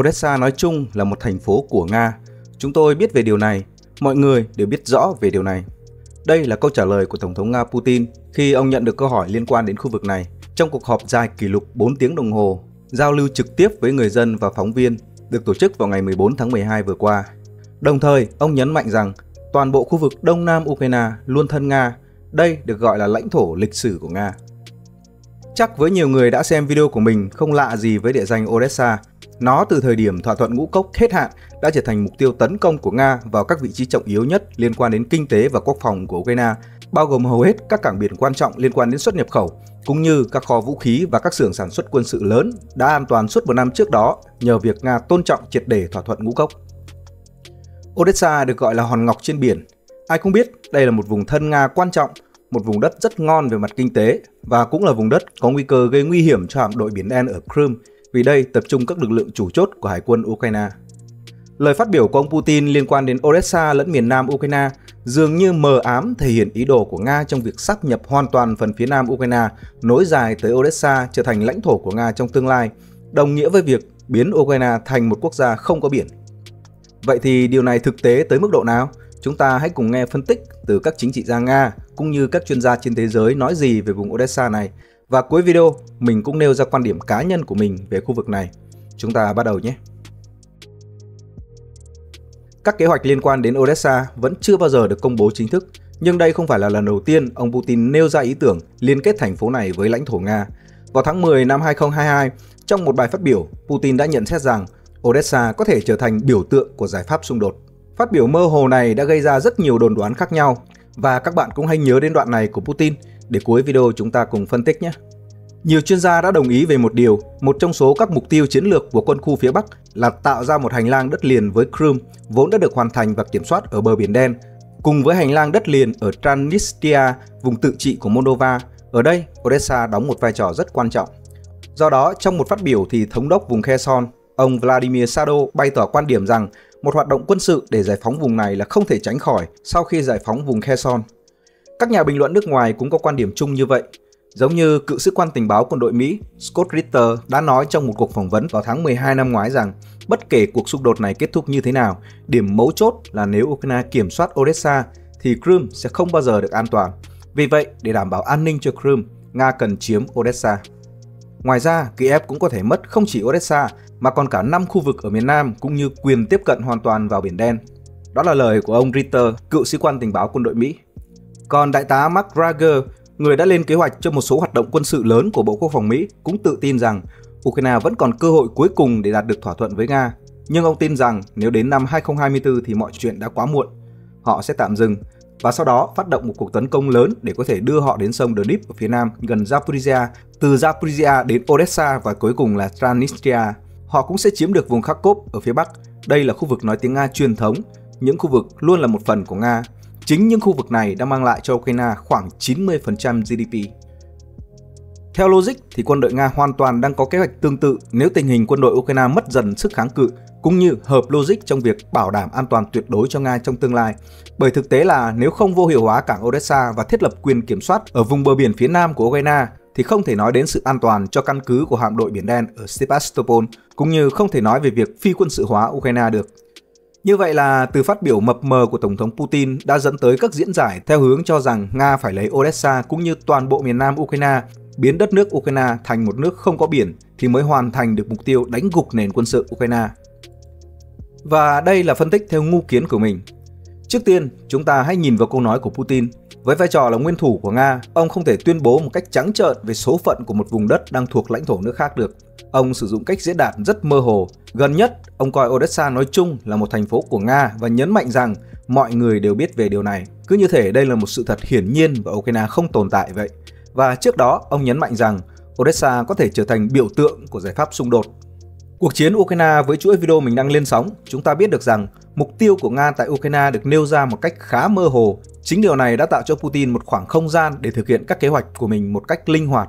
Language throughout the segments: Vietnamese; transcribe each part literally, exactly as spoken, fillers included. Odessa nói chung là một thành phố của Nga. Chúng tôi biết về điều này, mọi người đều biết rõ về điều này. Đây là câu trả lời của Tổng thống Nga Putin khi ông nhận được câu hỏi liên quan đến khu vực này trong cuộc họp dài kỷ lục bốn tiếng đồng hồ, giao lưu trực tiếp với người dân và phóng viên được tổ chức vào ngày mười bốn tháng mười hai vừa qua. Đồng thời, ông nhấn mạnh rằng toàn bộ khu vực Đông Nam Ukraine luôn thân Nga, đây được gọi là lãnh thổ lịch sử của Nga. Chắc với nhiều người đã xem video của mình không lạ gì với địa danh Odessa. Nó từ thời điểm thỏa thuận ngũ cốc hết hạn đã trở thành mục tiêu tấn công của Nga vào các vị trí trọng yếu nhất liên quan đến kinh tế và quốc phòng của Ukraine, bao gồm hầu hết các cảng biển quan trọng liên quan đến xuất nhập khẩu, cũng như các kho vũ khí và các xưởng sản xuất quân sự lớn đã an toàn suốt một năm trước đó nhờ việc Nga tôn trọng triệt để thỏa thuận ngũ cốc. Odessa được gọi là hòn ngọc trên biển. Ai cũng biết đây là một vùng thân Nga quan trọng, một vùng đất rất ngon về mặt kinh tế và cũng là vùng đất có nguy cơ gây nguy hiểm cho hạm đội Biển Đen ở Crimea, vì đây tập trung các lực lượng chủ chốt của Hải quân Ukraine. Lời phát biểu của ông Putin liên quan đến Odessa lẫn miền nam Ukraine dường như mờ ám thể hiện ý đồ của Nga trong việc sáp nhập hoàn toàn phần phía nam Ukraine nối dài tới Odessa trở thành lãnh thổ của Nga trong tương lai, đồng nghĩa với việc biến Ukraine thành một quốc gia không có biển. Vậy thì điều này thực tế tới mức độ nào? Chúng ta hãy cùng nghe phân tích từ các chính trị gia Nga cũng như các chuyên gia trên thế giới nói gì về vùng Odessa này. Và cuối video, mình cũng nêu ra quan điểm cá nhân của mình về khu vực này. Chúng ta bắt đầu nhé! Các kế hoạch liên quan đến Odessa vẫn chưa bao giờ được công bố chính thức, nhưng đây không phải là lần đầu tiên ông Putin nêu ra ý tưởng liên kết thành phố này với lãnh thổ Nga. Vào tháng mười năm hai nghìn không trăm hai mươi hai, trong một bài phát biểu, Putin đã nhận xét rằng Odessa có thể trở thành biểu tượng của giải pháp xung đột. Phát biểu mơ hồ này đã gây ra rất nhiều đồn đoán khác nhau, và các bạn cũng hãy nhớ đến đoạn này của Putin để cuối video chúng ta cùng phân tích nhé. Nhiều chuyên gia đã đồng ý về một điều, một trong số các mục tiêu chiến lược của quân khu phía Bắc là tạo ra một hành lang đất liền với Crimea vốn đã được hoàn thành và kiểm soát ở bờ Biển Đen, cùng với hành lang đất liền ở Transnistria, vùng tự trị của Moldova. Ở đây, Odessa đóng một vai trò rất quan trọng. Do đó, trong một phát biểu thì thống đốc vùng Kherson, ông Vladimir Sado bày tỏ quan điểm rằng một hoạt động quân sự để giải phóng vùng này là không thể tránh khỏi sau khi giải phóng vùng Kherson. Các nhà bình luận nước ngoài cũng có quan điểm chung như vậy. Giống như cựu sĩ quan tình báo quân đội Mỹ Scott Ritter đã nói trong một cuộc phỏng vấn vào tháng mười hai năm ngoái rằng bất kể cuộc xung đột này kết thúc như thế nào, điểm mấu chốt là nếu Ukraine kiểm soát Odessa thì Crimea sẽ không bao giờ được an toàn. Vì vậy, để đảm bảo an ninh cho Crimea, Nga cần chiếm Odessa. Ngoài ra, Kyiv cũng có thể mất không chỉ Odessa mà còn cả năm khu vực ở miền Nam cũng như quyền tiếp cận hoàn toàn vào Biển Đen. Đó là lời của ông Ritter, cựu sĩ quan tình báo quân đội Mỹ. Còn đại tá Mark Rager, người đã lên kế hoạch cho một số hoạt động quân sự lớn của Bộ Quốc phòng Mỹ, cũng tự tin rằng Ukraine vẫn còn cơ hội cuối cùng để đạt được thỏa thuận với Nga. Nhưng ông tin rằng nếu đến năm hai nghìn không trăm hai mươi tư thì mọi chuyện đã quá muộn. Họ sẽ tạm dừng và sau đó phát động một cuộc tấn công lớn để có thể đưa họ đến sông Dnipro ở phía nam gần Zaporizhzhia, từ Zaporizhzhia đến Odessa và cuối cùng là Transnistria. Họ cũng sẽ chiếm được vùng Kharkov ở phía bắc. Đây là khu vực nói tiếng Nga truyền thống, những khu vực luôn là một phần của Nga. Chính những khu vực này đã mang lại cho Ukraine khoảng chín mươi phần trăm giê đê pê. Theo logic thì quân đội Nga hoàn toàn đang có kế hoạch tương tự nếu tình hình quân đội Ukraine mất dần sức kháng cự, cũng như hợp logic trong việc bảo đảm an toàn tuyệt đối cho Nga trong tương lai. Bởi thực tế là nếu không vô hiệu hóa cảng Odessa và thiết lập quyền kiểm soát ở vùng bờ biển phía nam của Ukraine, thì không thể nói đến sự an toàn cho căn cứ của hạm đội Biển Đen ở Sevastopol, cũng như không thể nói về việc phi quân sự hóa Ukraine được. Như vậy là từ phát biểu mập mờ của Tổng thống Putin đã dẫn tới các diễn giải theo hướng cho rằng Nga phải lấy Odessa cũng như toàn bộ miền nam Ukraine, biến đất nước Ukraine thành một nước không có biển thì mới hoàn thành được mục tiêu đánh gục nền quân sự Ukraine. Và đây là phân tích theo ngu kiến của mình. Trước tiên, chúng ta hãy nhìn vào câu nói của Putin. Với vai trò là nguyên thủ của Nga, ông không thể tuyên bố một cách trắng trợn về số phận của một vùng đất đang thuộc lãnh thổ nước khác được. Ông sử dụng cách diễn đạt rất mơ hồ. Gần nhất, ông coi Odessa nói chung là một thành phố của Nga và nhấn mạnh rằng mọi người đều biết về điều này. Cứ như thể đây là một sự thật hiển nhiên và Ukraine không tồn tại vậy. Và trước đó, ông nhấn mạnh rằng Odessa có thể trở thành biểu tượng của giải pháp xung đột. Cuộc chiến Ukraine với chuỗi video mình đang lên sóng, chúng ta biết được rằng mục tiêu của Nga tại Ukraine được nêu ra một cách khá mơ hồ. Chính điều này đã tạo cho Putin một khoảng không gian để thực hiện các kế hoạch của mình một cách linh hoạt.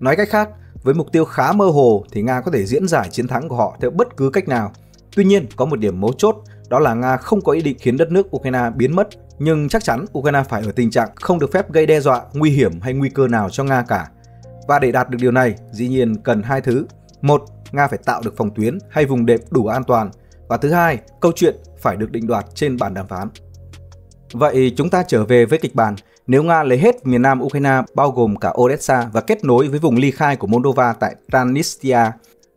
Nói cách khác, với mục tiêu khá mơ hồ thì Nga có thể diễn giải chiến thắng của họ theo bất cứ cách nào. Tuy nhiên, có một điểm mấu chốt, đó là Nga không có ý định khiến đất nước Ukraine biến mất. Nhưng chắc chắn Ukraine phải ở tình trạng không được phép gây đe dọa, nguy hiểm hay nguy cơ nào cho Nga cả. Và để đạt được điều này, dĩ nhiên cần hai thứ. Một, Nga phải tạo được phòng tuyến hay vùng đệm đủ an toàn. Và thứ hai, câu chuyện phải được định đoạt trên bàn đàm phán. Vậy chúng ta trở về với kịch bản, nếu Nga lấy hết miền nam Ukraine bao gồm cả Odessa và kết nối với vùng ly khai của Moldova tại Transnistria,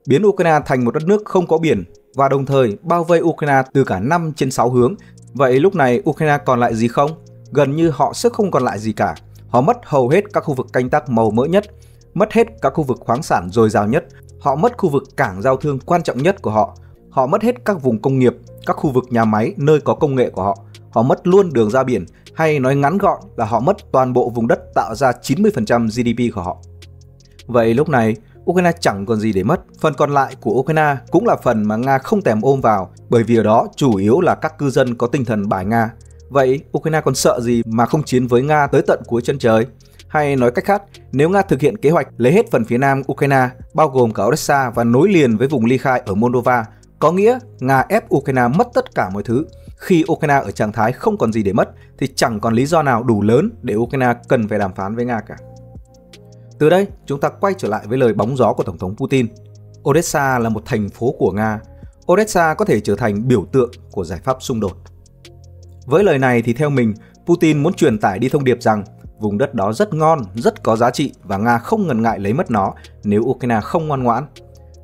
biến Ukraine thành một đất nước không có biển và đồng thời bao vây Ukraine từ cả năm trên sáu hướng, vậy lúc này Ukraine còn lại gì không? Gần như họ sẽ không còn lại gì cả. Họ mất hầu hết các khu vực canh tác màu mỡ nhất, mất hết các khu vực khoáng sản dồi dào nhất, họ mất khu vực cảng giao thương quan trọng nhất của họ, họ mất hết các vùng công nghiệp, các khu vực nhà máy nơi có công nghệ của họ, họ mất luôn đường ra biển, hay nói ngắn gọn là họ mất toàn bộ vùng đất tạo ra chín mươi phần trăm giê đê pê của họ. Vậy lúc này, Ukraine chẳng còn gì để mất, phần còn lại của Ukraine cũng là phần mà Nga không thèm ôm vào, bởi vì ở đó chủ yếu là các cư dân có tinh thần bài Nga. Vậy Ukraine còn sợ gì mà không chiến với Nga tới tận cuối chân trời? Hay nói cách khác, nếu Nga thực hiện kế hoạch lấy hết phần phía nam Ukraine, bao gồm cả Odessa và nối liền với vùng ly khai ở Moldova, có nghĩa Nga ép Ukraine mất tất cả mọi thứ. Khi Ukraine ở trạng thái không còn gì để mất thì chẳng còn lý do nào đủ lớn để Ukraine cần phải đàm phán với Nga cả. Từ đây, chúng ta quay trở lại với lời bóng gió của Tổng thống Putin. Odessa là một thành phố của Nga. Odessa có thể trở thành biểu tượng của giải pháp xung đột. Với lời này thì theo mình, Putin muốn truyền tải đi thông điệp rằng vùng đất đó rất ngon, rất có giá trị và Nga không ngần ngại lấy mất nó nếu Ukraine không ngoan ngoãn.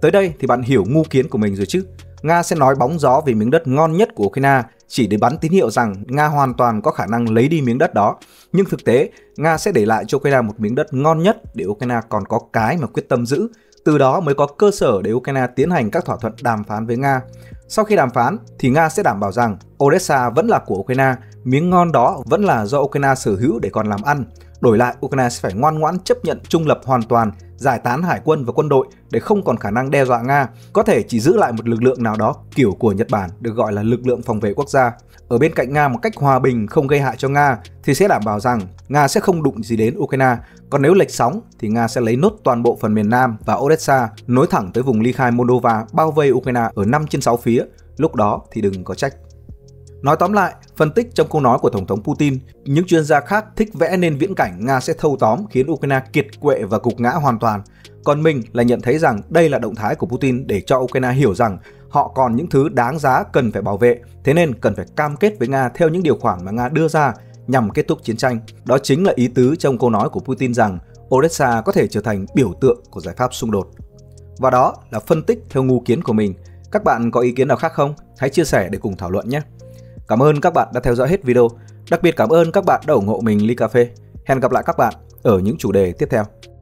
Tới đây thì bạn hiểu ngu kiến của mình rồi chứ. Nga sẽ nói bóng gió về miếng đất ngon nhất của Ukraine chỉ để bắn tín hiệu rằng Nga hoàn toàn có khả năng lấy đi miếng đất đó. Nhưng thực tế, Nga sẽ để lại cho Ukraine một miếng đất ngon nhất để Ukraine còn có cái mà quyết tâm giữ. Từ đó mới có cơ sở để Ukraine tiến hành các thỏa thuận đàm phán với Nga. Sau khi đàm phán thì Nga sẽ đảm bảo rằng Odessa vẫn là của Ukraine, miếng ngon đó vẫn là do Ukraine sở hữu để còn làm ăn. Đổi lại, Ukraine sẽ phải ngoan ngoãn chấp nhận trung lập hoàn toàn, giải tán hải quân và quân đội để không còn khả năng đe dọa Nga, có thể chỉ giữ lại một lực lượng nào đó kiểu của Nhật Bản được gọi là lực lượng phòng vệ quốc gia. Ở bên cạnh Nga một cách hòa bình không gây hại cho Nga thì sẽ đảm bảo rằng Nga sẽ không đụng gì đến Ukraine, còn nếu lệch sóng thì Nga sẽ lấy nốt toàn bộ phần miền Nam và Odessa nối thẳng tới vùng ly khai Moldova bao vây Ukraine ở năm trên sáu phía, lúc đó thì đừng có trách. Nói tóm lại, phân tích trong câu nói của Tổng thống Putin, những chuyên gia khác thích vẽ nên viễn cảnh Nga sẽ thâu tóm khiến Ukraine kiệt quệ và gục ngã hoàn toàn. Còn mình là nhận thấy rằng đây là động thái của Putin để cho Ukraine hiểu rằng họ còn những thứ đáng giá cần phải bảo vệ, thế nên cần phải cam kết với Nga theo những điều khoản mà Nga đưa ra nhằm kết thúc chiến tranh. Đó chính là ý tứ trong câu nói của Putin rằng Odessa có thể trở thành biểu tượng của giải pháp xung đột. Và đó là phân tích theo ngu kiến của mình. Các bạn có ý kiến nào khác không? Hãy chia sẻ để cùng thảo luận nhé! Cảm ơn các bạn đã theo dõi hết video. Đặc biệt cảm ơn các bạn đã ủng hộ mình ly cà phê. Hẹn gặp lại các bạn ở những chủ đề tiếp theo.